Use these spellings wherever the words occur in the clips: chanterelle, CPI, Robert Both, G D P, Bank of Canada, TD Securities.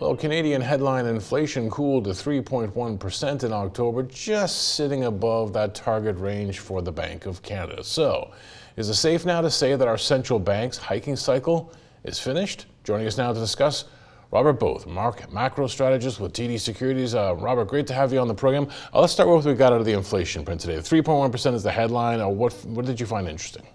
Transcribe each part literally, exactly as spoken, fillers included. Well, Canadian headline inflation cooled to three point one percent in October, just sitting above that target range for the Bank of Canada. So, is it safe now to say that our central bank's hiking cycle is finished? Joining us now to discuss, Robert Both, market macro strategist with T D Securities. Uh, Robert, great to have you on the program. Uh, let's start with what we got out of the inflation print today. three point one percent is the headline. Uh, what, what did you find interesting?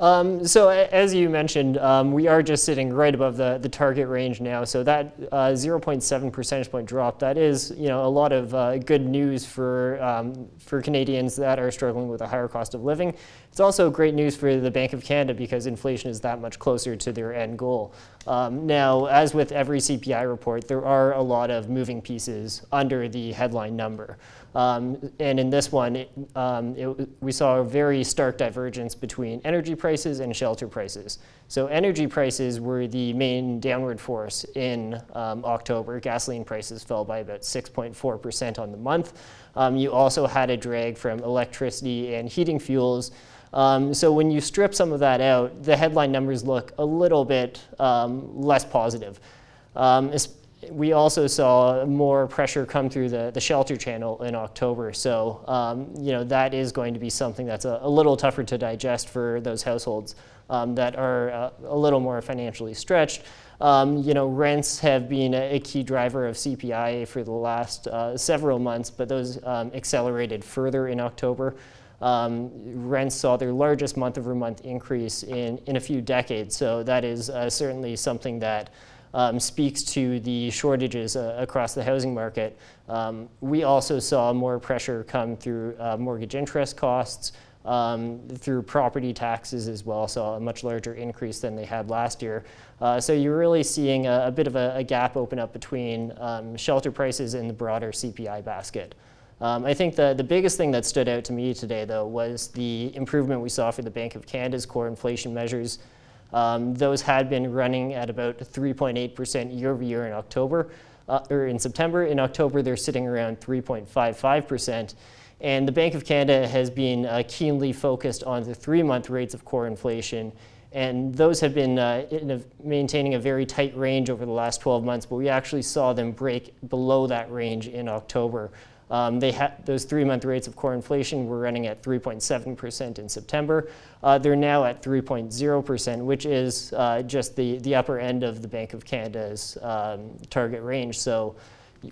Um, so as you mentioned, um, we are just sitting right above the, the target range now. So that uh, zero point seven percentage point drop, that is, you know, a lot of uh, good news for um, for Canadians that are struggling with a higher cost of living. It's also great news for the Bank of Canada because inflation is that much closer to their end goal. Um, now, as with every C P I report, there are a lot of moving pieces under the headline number. Um, and in this one, it, um, it, we saw a very stark divergence between energy prices and shelter prices. So energy prices were the main downward force in um, October. Gasoline prices fell by about six point four percent on the month. Um, you also had a drag from electricity and heating fuels. Um, so when you strip some of that out, the headline numbers look a little bit um, less positive. Um, We also saw more pressure come through the, the shelter channel in October. So, um, you know, that is going to be something that's a, a little tougher to digest for those households um, that are uh, a little more financially stretched. Um, you know, rents have been a, a key driver of C P I for the last uh, several months, but those um, accelerated further in October. Um, rents saw their largest month-over-month increase in, in a few decades. So that is uh, certainly something that Um, speaks to the shortages uh, across the housing market. Um, we also saw more pressure come through uh, mortgage interest costs, um, through property taxes as well, saw a much larger increase than they had last year. Uh, so you're really seeing a, a bit of a, a gap open up between um, shelter prices and the broader C P I basket. Um, I think the, the biggest thing that stood out to me today, though, was the improvement we saw for the Bank of Canada's core inflation measures. Um, those had been running at about three point eight percent year over year in October, uh, or in September. In October, they're sitting around three point five five percent. And the Bank of Canada has been uh, keenly focused on the three-month rates of core inflation. And those have been uh, in a, maintaining a very tight range over the last twelve months, but we actually saw them break below that range in October. Um, they had those three-month rates of core inflation were running at three point seven percent in September. Uh, they're now at three point zero percent, which is uh, just the, the upper end of the Bank of Canada's um, target range. So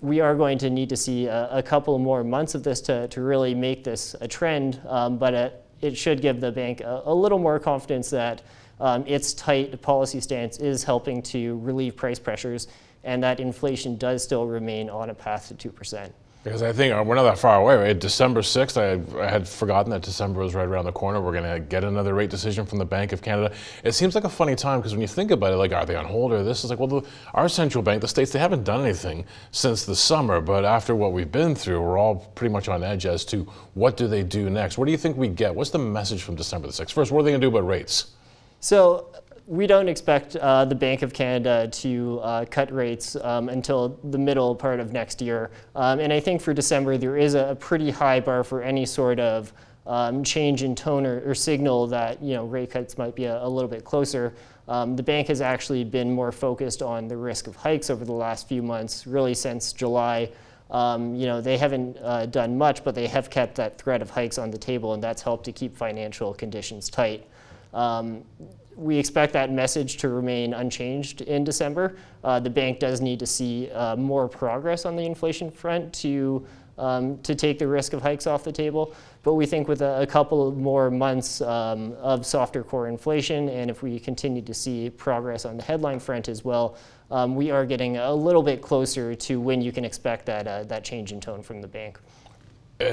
we are going to need to see a, a couple more months of this to, to really make this a trend, um, but it, it should give the bank a, a little more confidence that um, its tight policy stance is helping to relieve price pressures and that inflation does still remain on a path to two percent. Because I think we're not that far away, right? December sixth, I, I had forgotten that December was right around the corner. We're going to get another rate decision from the Bank of Canada. It seems like a funny time because when you think about it, like, are they on hold or this? It's like, well, the, our central bank, the states, they haven't done anything since the summer. But after what we've been through, we're all pretty much on edge as to what do they do next? What do you think we get? What's the message from December the sixth? First, what are they going to do about rates? So we don't expect uh, the Bank of Canada to uh, cut rates um, until the middle part of next year. Um, and I think for December, there is a pretty high bar for any sort of um, change in tone or, or signal that, you know, rate cuts might be a, a little bit closer. Um, the bank has actually been more focused on the risk of hikes over the last few months, really since July. Um, you know, they haven't uh, done much, but they have kept that threat of hikes on the table, and that's helped to keep financial conditions tight. Um, We expect that message to remain unchanged in December. Uh, the bank does need to see uh, more progress on the inflation front to, um, to take the risk of hikes off the table. But we think with a, a couple more months um, of softer core inflation, and if we continue to see progress on the headline front as well, um, we are getting a little bit closer to when you can expect that, uh, that change in tone from the bank.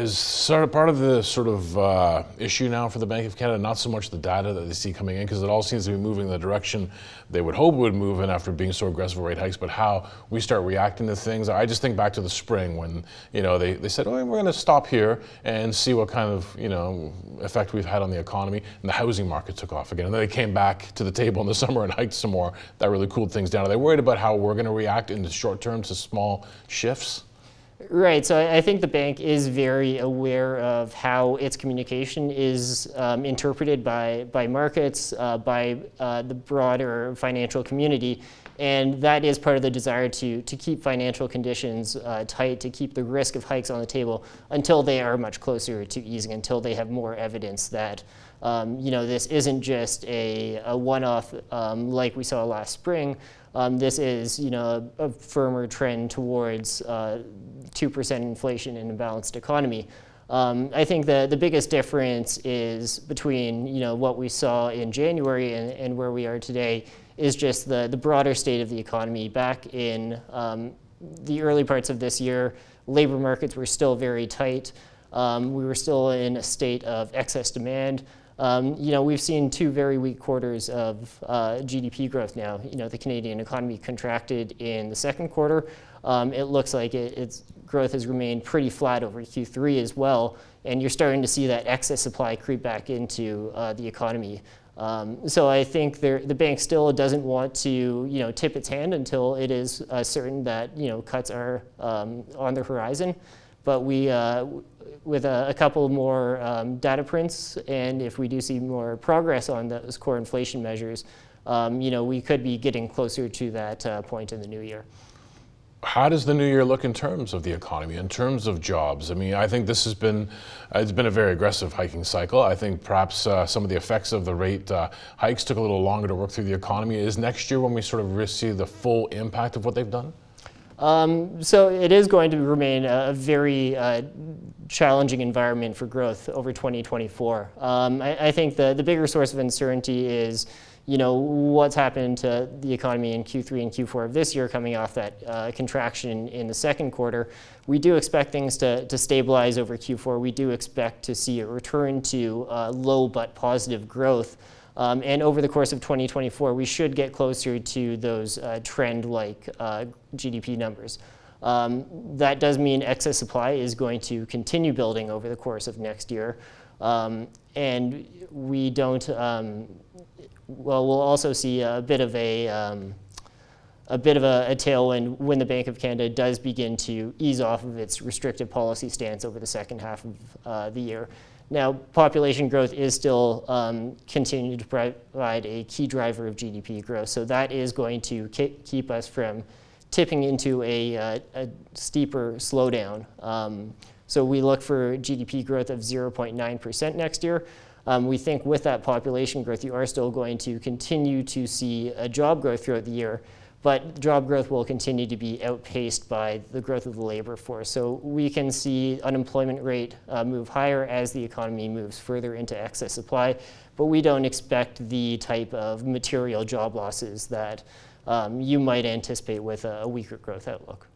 Is sort of part of the sort of uh, issue now for the Bank of Canada, not so much the data that they see coming in, because it all seems to be moving in the direction they would hope it would move in after being so aggressive with rate hikes, but how we start reacting to things. I just think back to the spring when, you know, they, they said, oh, we're going to stop here and see what kind of, you know, effect we've had on the economy, and the housing market took off again. And then they came back to the table in the summer and hiked some more. That really cooled things down. Are they worried about how we're going to react in the short term to small shifts? Right, so I think the bank is very aware of how its communication is um, interpreted by, by markets, uh, by uh, the broader financial community, and that is part of the desire to, to keep financial conditions uh, tight, to keep the risk of hikes on the table until they are much closer to easing, until they have more evidence that um, you know, this isn't just a, a one-off um, like we saw last spring. Um, this is, you know, a, a firmer trend towards uh, two percent inflation in a balanced economy. Um, I think the, the biggest difference is between, you know, what we saw in January and, and where we are today is just the, the broader state of the economy. Back in um, the early parts of this year, labor markets were still very tight. Um, we were still in a state of excess demand. Um, you know, we've seen two very weak quarters of uh, G D P growth now. You know, the Canadian economy contracted in the second quarter. Um, it looks like it, its growth has remained pretty flat over Q three as well, and you're starting to see that excess supply creep back into uh, the economy. Um, so I think there, the bank still doesn't want to, you know, tip its hand until it is uh, certain that, you know, cuts are um, on the horizon. But we, uh, with a, a couple more um, data prints, and if we do see more progress on those core inflation measures, um, you know, we could be getting closer to that uh, point in the new year. How does the new year look in terms of the economy, in terms of jobs? I mean, I think this has been, it's been a very aggressive hiking cycle. I think perhaps uh, some of the effects of the rate uh, hikes took a little longer to work through the economy. Is next year when we sort of see the full impact of what they've done? Um, so it is going to remain a very uh, challenging environment for growth over twenty twenty-four. Um, I, I think the, the bigger source of uncertainty is, you know, what's happened to the economy in Q three and Q four of this year coming off that uh, contraction in the second quarter. We do expect things to, to stabilize over Q four. We do expect to see a return to uh, low but positive growth. Um, and over the course of twenty twenty-four, we should get closer to those uh, trend-like uh, G D P numbers. Um, that does mean excess supply is going to continue building over the course of next year. Um, and we don't... Um, Well, we'll also see a bit of a um, a bit of a, a tailwind when the Bank of Canada does begin to ease off of its restrictive policy stance over the second half of uh, the year. Now, population growth is still um, continuing to provide a key driver of G D P growth, so that is going to keep us from tipping into a, a, a steeper slowdown. Um, so we look for G D P growth of zero point nine percent next year. Um, we think with that population growth, you are still going to continue to see a job growth throughout the year, but job growth will continue to be outpaced by the growth of the labor force. So we can see unemployment rate uh, move higher as the economy moves further into excess supply, but we don't expect the type of material job losses that um, you might anticipate with a, a weaker growth outlook.